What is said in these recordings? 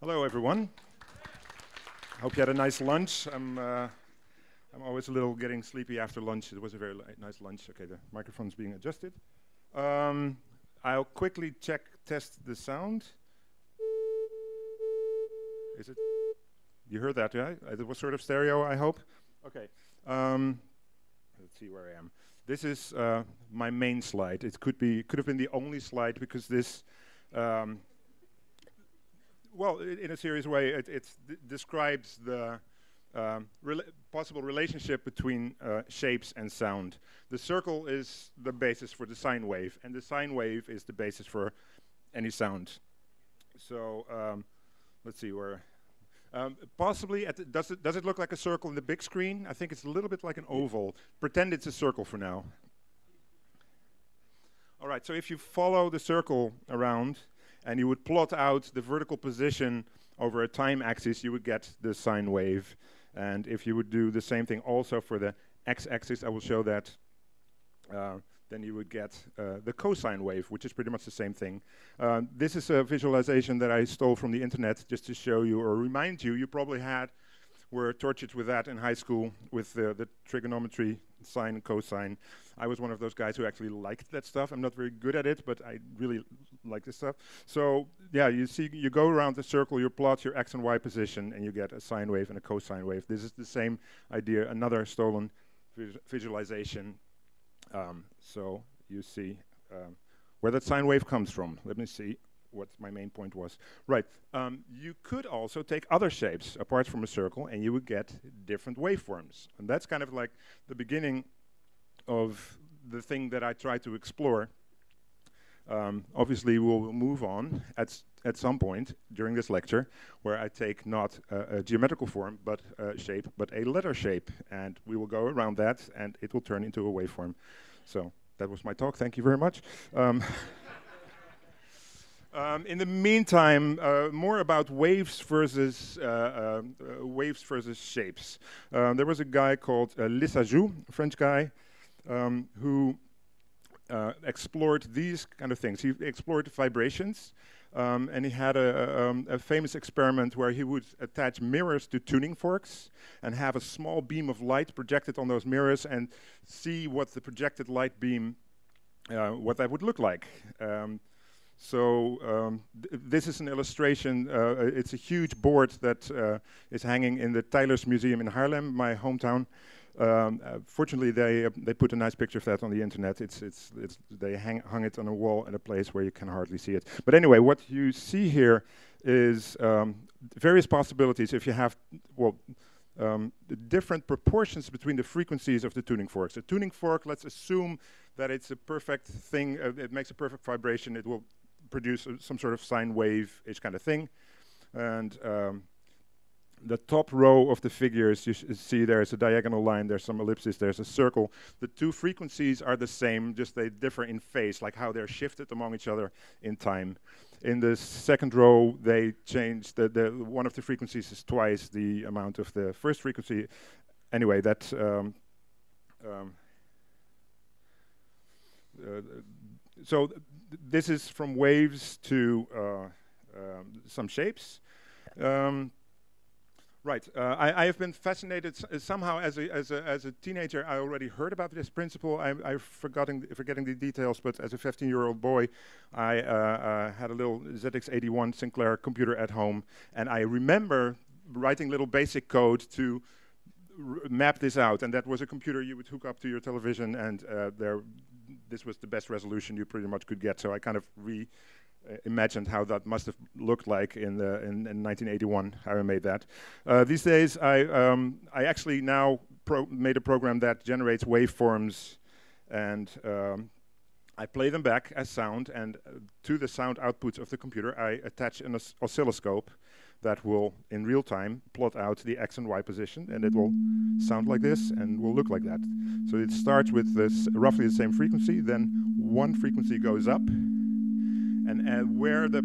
Hello, everyone. Hope you had a nice lunch. I'm always a little getting sleepy after lunch. It was a very nice lunch. Okay, the microphone's being adjusted. I'll quickly test the sound. Is it? You heard that, right? It was sort of stereo, I hope. Okay. Let's see where I am. This is my main slide. It could have been the only slide because this, well, in a serious way, it describes the possible relationship between shapes and sound. The circle is the basis for the sine wave, and the sine wave is the basis for any sound. So let's see where. Possibly, does it look like a circle in the big screen? I think it's a little bit like an oval. Pretend it's a circle for now. All right, so if you follow the circle around and you would plot out the vertical position over a time axis, you would get the sine wave. And if you would do the same thing also for the x-axis, I will show that, then you would get the cosine wave, which is pretty much the same thing. This is a visualization that I stole from the internet just to show you or remind you. You probably were tortured with that in high school with the trigonometry, sine and cosine. I was one of those guys who actually liked that stuff. I'm not very good at it, but I really like this stuff. So yeah, you see, you go around the circle, you plot your x and y position, and you get a sine wave and a cosine wave. This is the same idea, another stolen visualization. So you see where that sine wave comes from. Let me see what my main point was. Right, you could also take other shapes apart from a circle and you would get different waveforms. And that's kind of like the beginning of the thing that I try to explore. Obviously we'll move on at some point during this lecture where I take not a geometrical form but a shape, but a letter shape, and we will go around that and it will turn into a waveform. So that was my talk, thank you very much. In the meantime, more about waves versus shapes. There was a guy called Lissajous, a French guy, who explored these kind of things. He explored vibrations, and he had a famous experiment where he would attach mirrors to tuning forks and have a small beam of light projected on those mirrors and see what the projected light beam, what that would look like. This is an illustration. It's a huge board that is hanging in the Tyler's Museum in Haarlem, my hometown. Fortunately, they put a nice picture of that on the internet. They hung it on a wall in a place where you can hardly see it. But anyway, what you see here is various possibilities. If you have different proportions between the frequencies of the tuning forks. A tuning fork, let's assume that it's a perfect thing. It makes a perfect vibration. It will produce some sort of sine wave-ish kind of thing, and. The top row of the figures, you see there's a diagonal line, there's some ellipses, there's a circle. The two frequencies are the same, just they differ in phase, like how they're shifted among each other in time. In the second row, they change, one of the frequencies is twice the amount of the first frequency. Anyway, that's... so this is from waves to some shapes. Right. I have been fascinated somehow as a teenager. I already heard about this principle. I'm forgetting the details, but as a 15-year-old boy, I had a little ZX81 Sinclair computer at home, and I remember writing little basic code to map this out. And that was a computer you would hook up to your television, and this was the best resolution you pretty much could get. So I kind of imagined how that must have looked like in 1981, how I made that. These days, I actually now made a program that generates waveforms, and I play them back as sound, and to the sound outputs of the computer, I attach an oscilloscope that will, in real time, plot out the x and y position, and it will sound like this and will look like that. So it starts with this roughly the same frequency, then one frequency goes up, and where the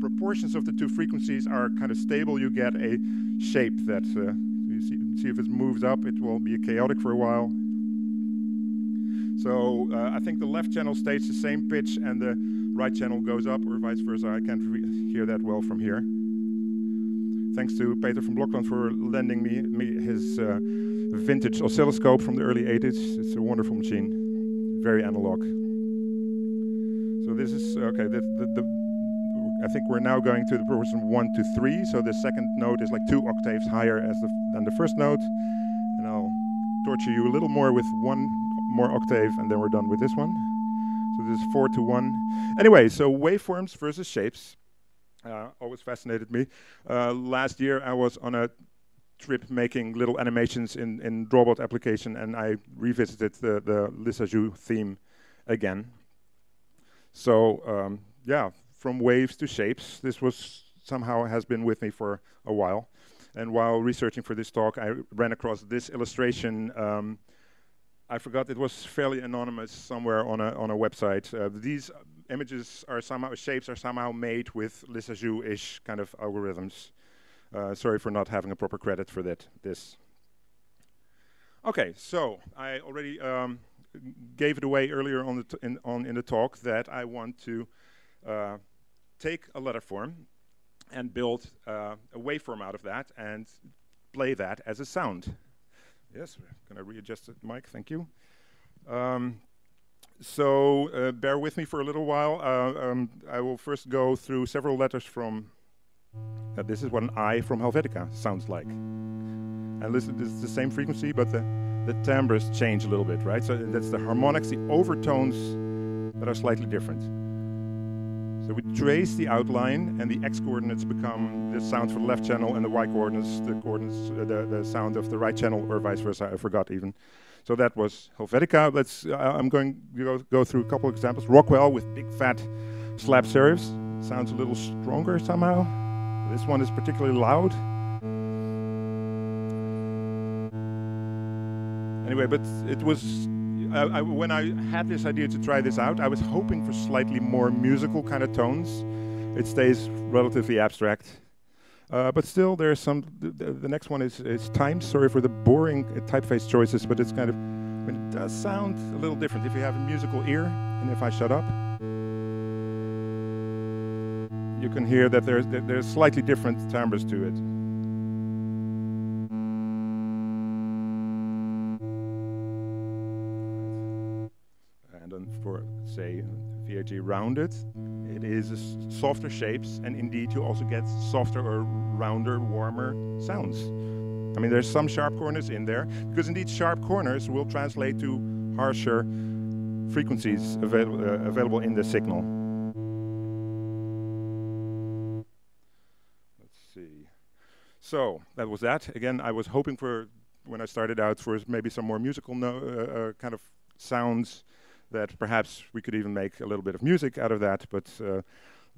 proportions of the two frequencies are kind of stable, you get a shape that, you see if it moves up, it will be chaotic for a while. So I think the left channel stays the same pitch and the right channel goes up or vice versa. I can't hear that well from here. Thanks to Peter from Blockland for lending me his vintage oscilloscope from the early 80s. It's a wonderful machine, very analog. So this is, okay, I think we're now going to the proportion 1 to 3. So the second note is like 2 octaves higher as than the first note. And I'll torture you a little more with 1 more octave and then we're done with this one. So this is 4 to 1. Anyway, so waveforms versus shapes. Always fascinated me. Last year I was on a trip making little animations in Drawbot application, and I revisited the Lissajous theme again. So yeah, from waves to shapes, this was somehow has been with me for a while. And while researching for this talk, I ran across this illustration. I forgot, it was fairly anonymous somewhere on a website. These images are somehow, shapes are somehow made with Lissajous-ish kind of algorithms. Sorry for not having a proper credit for that, this. Okay, so I already gave it away earlier on in the talk that I want to take a letter form and build a waveform out of that and play that as a sound. Yes, we're gonna readjust the mic, thank you. So bear with me for a little while. I will first go through several letters from, this is what an I from Helvetica sounds like. And listen, this is the same frequency, but the timbres change a little bit, right? So that's the harmonics, the overtones that are slightly different. So we trace the outline and the x-coordinates become the sound for the left channel and the y-coordinates, the coordinates, the sound of the right channel, or vice versa, I forgot even. So that was Helvetica. Let's, I'm going to go through a couple of examples. Rockwell with big fat slab serifs. Sounds a little stronger somehow. This one is particularly loud. Anyway, but it was, when I had this idea to try this out, I was hoping for slightly more musical kind of tones. It stays relatively abstract. But still, there's some. The next one is time. Sorry for the boring typeface choices, but it's kind of. But it does sound a little different if you have a musical ear, and if I shut up, you can hear that there's slightly different timbres to it. And then for say VAG rounded. It is softer shapes, and indeed you also get softer or rounder, warmer sounds. I mean, there's some sharp corners in there, because indeed sharp corners will translate to harsher frequencies available in the signal. Let's see. So that was that. Again, I was hoping for, when I started out, for maybe some more musical kind of sounds, that perhaps we could even make a little bit of music out of that, but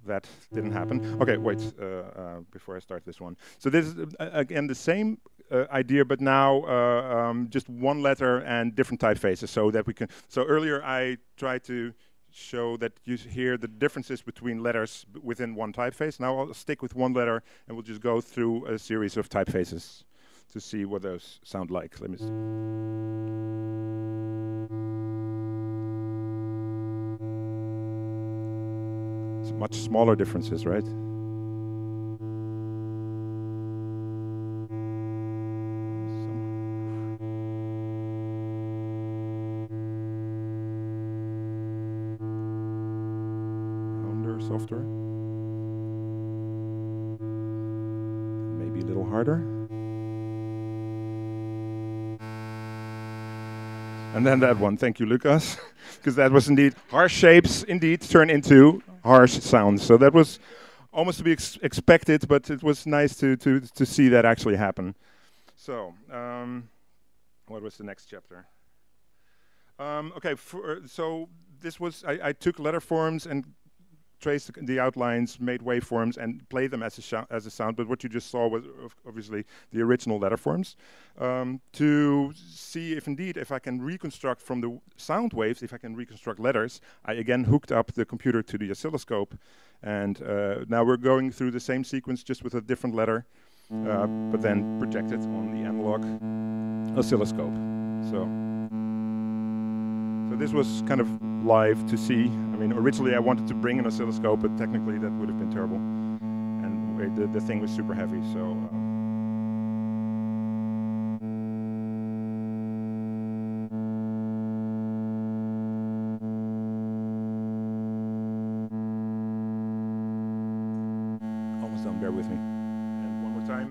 that didn't happen. Okay, wait, before I start this one. So this is, again, the same idea, but now just one letter and different typefaces, so that we can... So earlier I tried to show that you hear the differences between letters within one typeface. Now I'll stick with one letter, and we'll just go through a series of typefaces to see what those sound like. Let me see. Much smaller differences, right? Rounder, softer. Maybe a little harder. And then that one, thank you, Lucas. Because that was indeed harsh shapes, indeed, turn into harsh sounds. So that was almost to be expected, but it was nice to see that actually happen. So, what was the next chapter? Okay, so this was, I took letter forms and traced the outlines, made waveforms, and played them as a sound, but what you just saw was obviously the original letter forms, to see if indeed, if I can reconstruct from the sound waves, if I can reconstruct letters. I again hooked up the computer to the oscilloscope, and now we're going through the same sequence just with a different letter, but then projected on the analog oscilloscope. So this was kind of live to see. I mean, originally I wanted to bring an oscilloscope, but technically that would have been terrible. And the thing was super heavy, so. Almost done, bear with me. And one more time.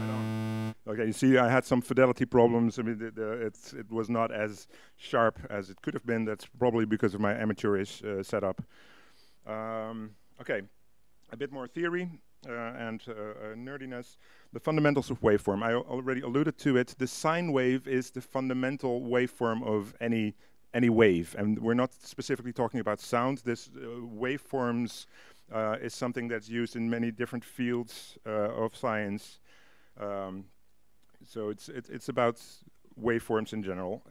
Right on. Okay, you see I had some fidelity problems. I mean, it was not as sharp as it could have been. That's probably because of my amateurish setup. Okay, a bit more theory and nerdiness. The fundamentals of waveform. I already alluded to it. The sine wave is the fundamental waveform of any wave, and we're not specifically talking about sound. This waveforms is something that's used in many different fields of science. So it's about waveforms in general.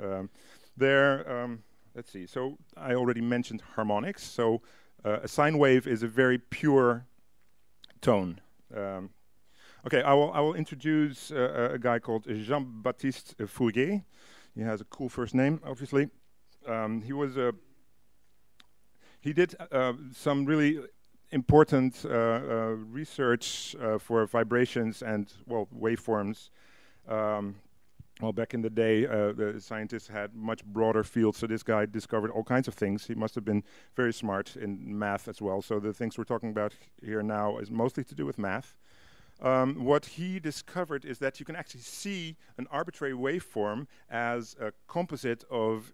Let's see. So I already mentioned harmonics. So a sine wave is a very pure tone. Okay, I will introduce a guy called Jean-Baptiste Fourier. He has a cool first name, obviously. He did some really important research for vibrations and, well, waveforms. Well, back in the day, the scientists had much broader fields, so this guy discovered all kinds of things. He must have been very smart in math as well, so the things we're talking about here now is mostly to do with math. What he discovered is that you can actually see an arbitrary waveform as a composite of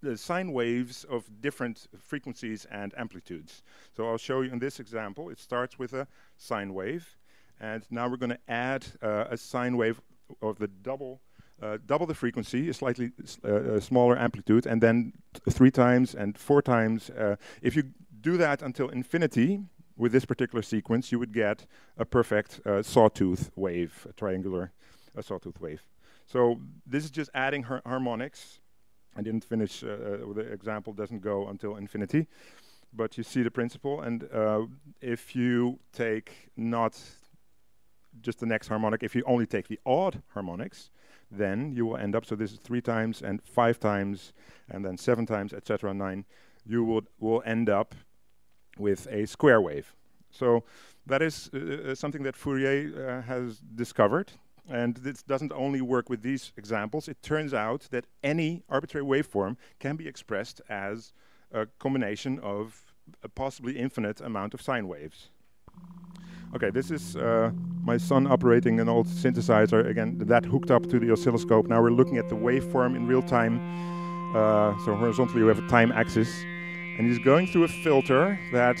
the sine waves of different frequencies and amplitudes. So I'll show you in this example. It starts with a sine wave, and now we're going to add a sine wave of the double the frequency, a slightly smaller amplitude, and then 3 times and 4 times. If you do that until infinity with this particular sequence, you would get a perfect sawtooth wave, a triangular sawtooth wave. So this is just adding harmonics. I didn't finish, the example doesn't go until infinity, but you see the principle. And if you take not just the next harmonic, if you only take the odd harmonics, then you will end up, so this is 3 times and 5 times and then 7 times, etc., 9, you will end up with a square wave. So that is something that Fourier has discovered, and this doesn't only work with these examples. It turns out that any arbitrary waveform can be expressed as a combination of a possibly infinite amount of sine waves. Okay, this is my son operating an old synthesizer, again, that hooked up to the oscilloscope. Now we're looking at the waveform in real time. So horizontally we have a time axis. And he's going through a filter that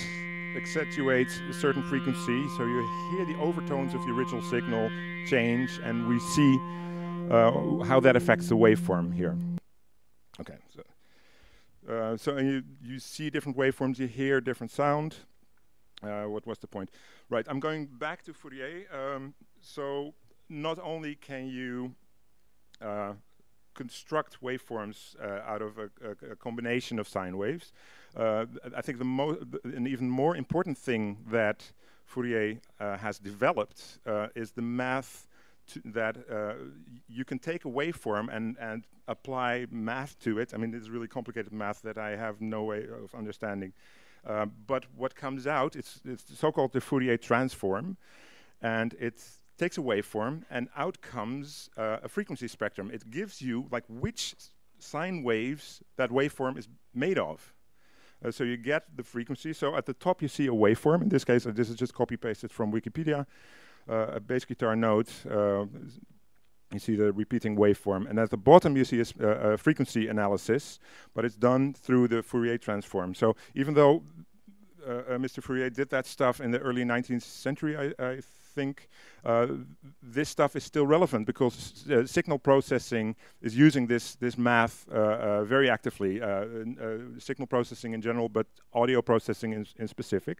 accentuates a certain frequency. So you hear the overtones of the original signal change, and we see how that affects the waveform here. Okay, so you see different waveforms, you hear different sound. What was the point? Right, I'm going back to Fourier. So not only can you construct waveforms out of a combination of sine waves, I think an even more important thing that Fourier has developed is the math that you can take a waveform and apply math to it. I mean, it's really complicated math that I have no way of understanding. But what comes out, it's so-called the Fourier transform, and it takes a waveform, and out comes a frequency spectrum. It gives you like which sine waves that waveform is made of. So you get the frequency. So at the top you see a waveform. In this case, this is just copy-pasted from Wikipedia, a bass guitar note. You see the repeating waveform, and at the bottom you see a frequency analysis, but it's done through the Fourier transform. So even though Mr. Fourier did that stuff in the early 19th century, I think this stuff is still relevant because signal processing is using this math very actively. Signal processing in general, but audio processing in specific.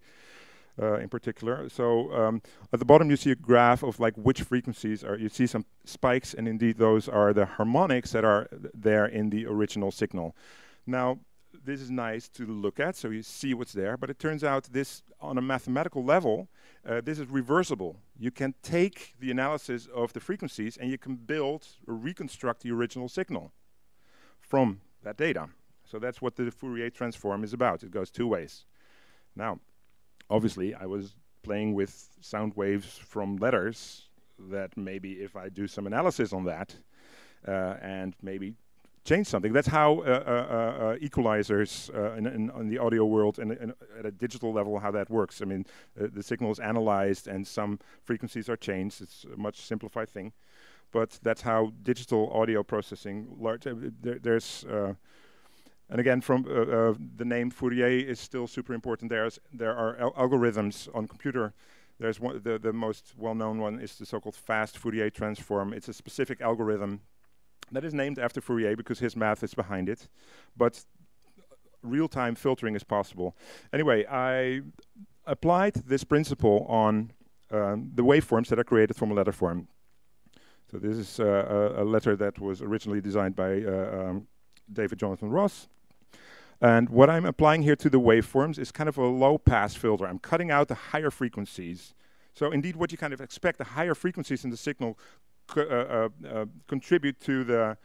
In particular. So at the bottom you see a graph of like which frequencies are, you see some spikes, and indeed those are the harmonics that are there in the original signal. Now this is nice to look at, so you see what's there, but it turns out this, on a mathematical level, this is reversible. You can take the analysis of the frequencies and you can build or reconstruct the original signal from that data. So that's what the Fourier transform is about. It goes 2 ways. Now, obviously, I was playing with sound waves from letters that maybe if I do some analysis on that and maybe change something. That's how equalizers in the audio world and at a digital level, how that works. I mean, the signal is analyzed and some frequencies are changed. It's a much simplified thing. But that's how digital audio processing, large, and again, from the name Fourier is still super important. There are algorithms on computer. There's one, the most well-known one is the so-called fast Fourier transform. It's a specific algorithm that is named after Fourier because his math is behind it, but real-time filtering is possible. Anyway, I applied this principle on the waveforms that are created from a letter form. So this is a letter that was originally designed by David Jonathan Ross. And what I'm applying here to the waveforms is kind of a low-pass filter. I'm cutting out the higher frequencies. So indeed, what you kind of expect, the higher frequencies in the signal contribute to the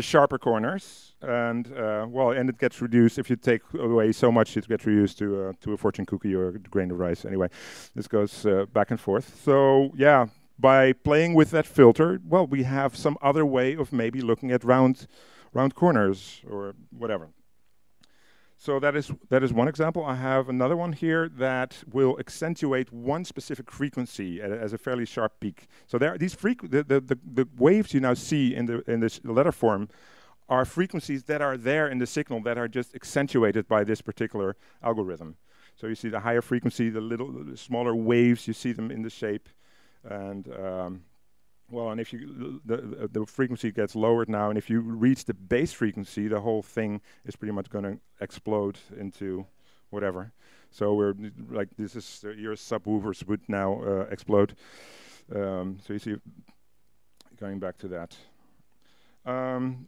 sharper corners, and well, and it gets reduced if you take away so much. It gets reduced to a fortune cookie or a grain of rice. Anyway, this goes back and forth. So yeah, by playing with that filter, well, we have some other way of maybe looking at round corners or whatever. So that is one example. I have another one here that will accentuate one specific frequency as a fairly sharp peak. So there are these the waves you now see in this letter form are frequencies that are there in the signal that are just accentuated by this particular algorithm. So you see the higher frequency, the smaller waves. You see them in the shape, and well, and if you the frequency gets lowered now, and if you reach the base frequency, the whole thing is pretty much going to explode into whatever. So we're like, this is your subwoofers would now explode. So you see, going back to that.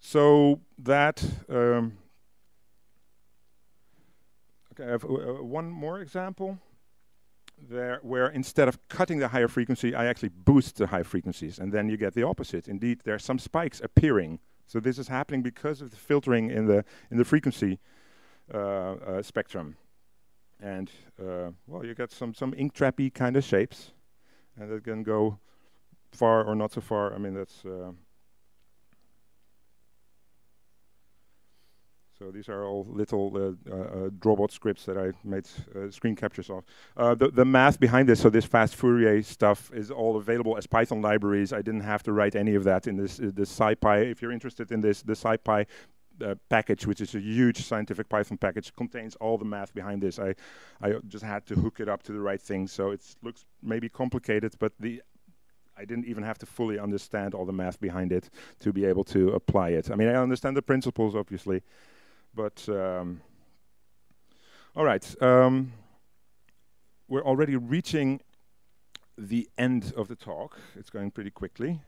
So that. Okay, I have one more example. Where instead of cutting the higher frequency, I actually boost the high frequencies, and then you get the opposite. Indeed, there are some spikes appearing. So this is happening because of the filtering in the frequency spectrum, and well, you get some ink trappy kind of shapes, and that can go far or not so far. I mean, that's so these are all little Drawbot scripts that I made screen captures of. The math behind this, so this fast Fourier stuff is all available as Python libraries. I didn't have to write any of that in this SciPy. If you're interested in this, the SciPy package, which is a huge scientific Python package, contains all the math behind this. I just had to hook it up to the right thing. So it looks maybe complicated, but I didn't even have to fully understand all the math behind it to be able to apply it. I mean, I understand the principles, obviously. But all right, we're already reaching the end of the talk. It's going pretty quickly.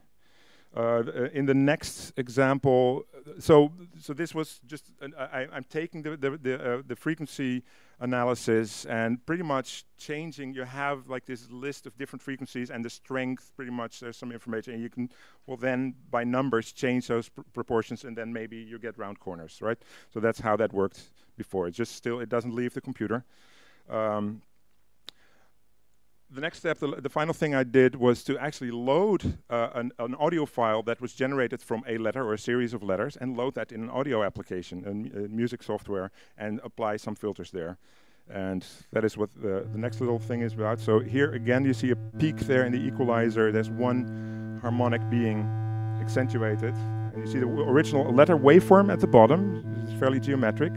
In the next example, so this was just I'm taking the frequency analysis and pretty much changing. You have like this list of different frequencies and the strength. Pretty much, there's some information, and you can then by numbers change those proportions, and then maybe you get round corners, right? So that's how that worked before. It just still it doesn't leave the computer. The next step, the final thing I did was to actually load an audio file that was generated from a letter or a series of letters and load that in an audio application, music software, and apply some filters there. And that is what the next little thing is about. So here again, you see a peak there in the equalizer. There's one harmonic being accentuated. And you see the original letter waveform at the bottom. It's fairly geometric.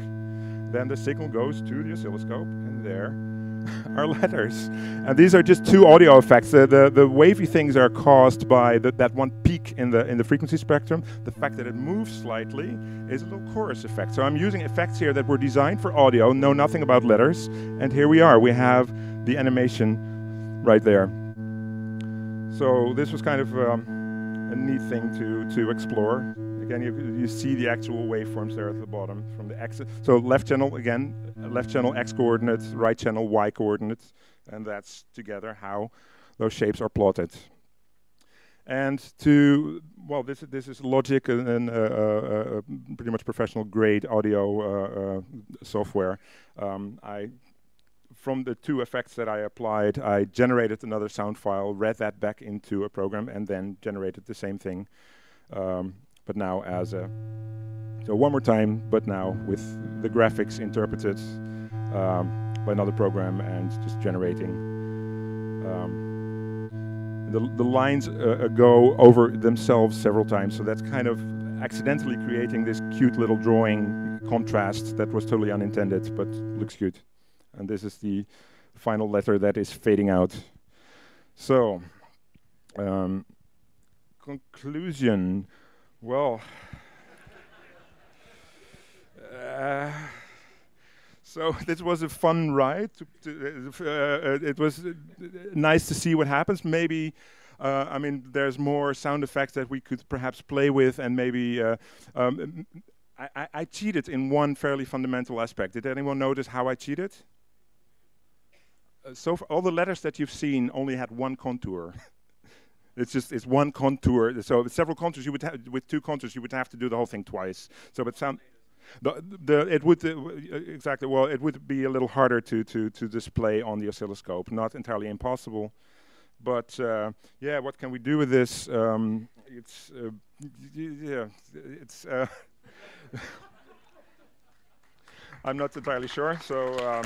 Then the signal goes to the oscilloscope, and there are letters. And these are just two audio effects. The wavy things are caused by that one peak in the frequency spectrum. The fact that it moves slightly is a little chorus effect. So I'm using effects here that were designed for audio, know nothing about letters, and here we are. We have the animation right there. So this was kind of a neat thing to explore. Again, you see the actual waveforms there at the bottom from the x. So left channel, again, left channel x coordinates, right channel y coordinates, and that's together how those shapes are plotted. And to, well, this is logic and pretty much professional grade audio software. I from the two effects that I applied, I generated another sound file, read that back into a program, and then generated the same thing, but now as a... So one more time, but now with the graphics interpreted by another program and just generating. The lines go over themselves several times, so that's kind of accidentally creating this cute little drawing contrast that was totally unintended, but looks good. And this is the final letter that is fading out. So, conclusion. Well, so this was a fun ride. It was nice to see what happens. Maybe, I mean, there's more sound effects that we could perhaps play with, and maybe I cheated in one fairly fundamental aspect. Did anyone notice how I cheated? So all the letters that you've seen only had one contour. It's one contour. So with several contours, you would have, with two contours, you would have to do the whole thing twice. So but sound, it would exactly. Well, it would be a little harder to display on the oscilloscope. Not entirely impossible, but yeah. What can we do with this? I'm not entirely sure. So.